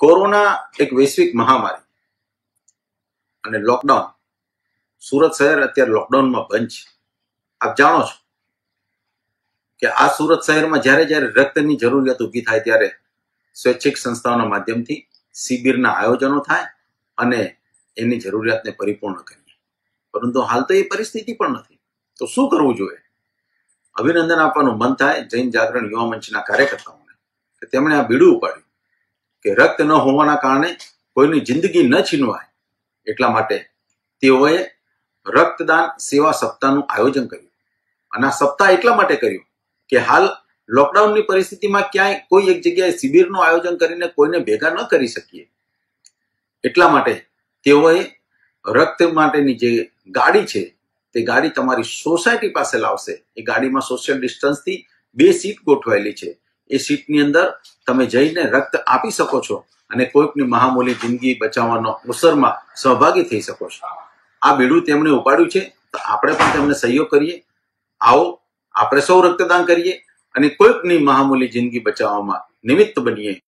Corona एक वैश्विक महामारी, लॉकडाउन, सूरत शहर अत्यारे लॉकडाउन में बंद छे। आप जाणो छो के आ सूरत शहर में ज्यारे ज्यारे रक्तनी जरूरियात ऊभी थाय त्यारे स्वैच्छिक संस्थाओना माध्यमथी शिबिरना आयोजनो थाय अने एनी जरूरियातने परिपूर्ण करीए, परंतु हाल तो ए परिस्थिति पण नथी। तो शुं करवुं जोईए? अभिनंदन आपवानुं मन थाय जैन जागरण युवा मंचना कार्यकर्ताओने के तेमणे आ बीडुं उपाड्युं के रक्त न होवाना कारणे कोईनी जिंदगी न छीनवाय एटला माटे तेओए रक्तदान सेवा सप्ताहनुं आयोजन कर्युं। अने आ सप्ताह एटला माटे कर्युं के हाल लॉकडाउननी परिस्थितिमां क्यांय कोई एक जग्याए शिबिरनुं आयोजन करीने कोईने भेगा न करी शकीए, एटला माटे तेओए रक्त माटेनी जे गाड़ी छे ते गाड़ी तमारी सोसायटी पासे लावशे। ए गाड़ीमां सोशल डिस्टन्सथी 2 सीट गोठवायेली छे। ए सीटनी अंदर तमे जईने रक्त आपी शको छो अने कोईकनी महामूली जिंदगी बचाववानो अवसरमां सहभागी थई शको छो। आ बीडुं तेमणे उपाड्युं छे, तो आपणे पण तेमणे सहयोग करीए। आओ आपणे सौ रक्तदान करीए अने कोईकनी महामूली जिंदगी बचाववामां निमित्त बनीए।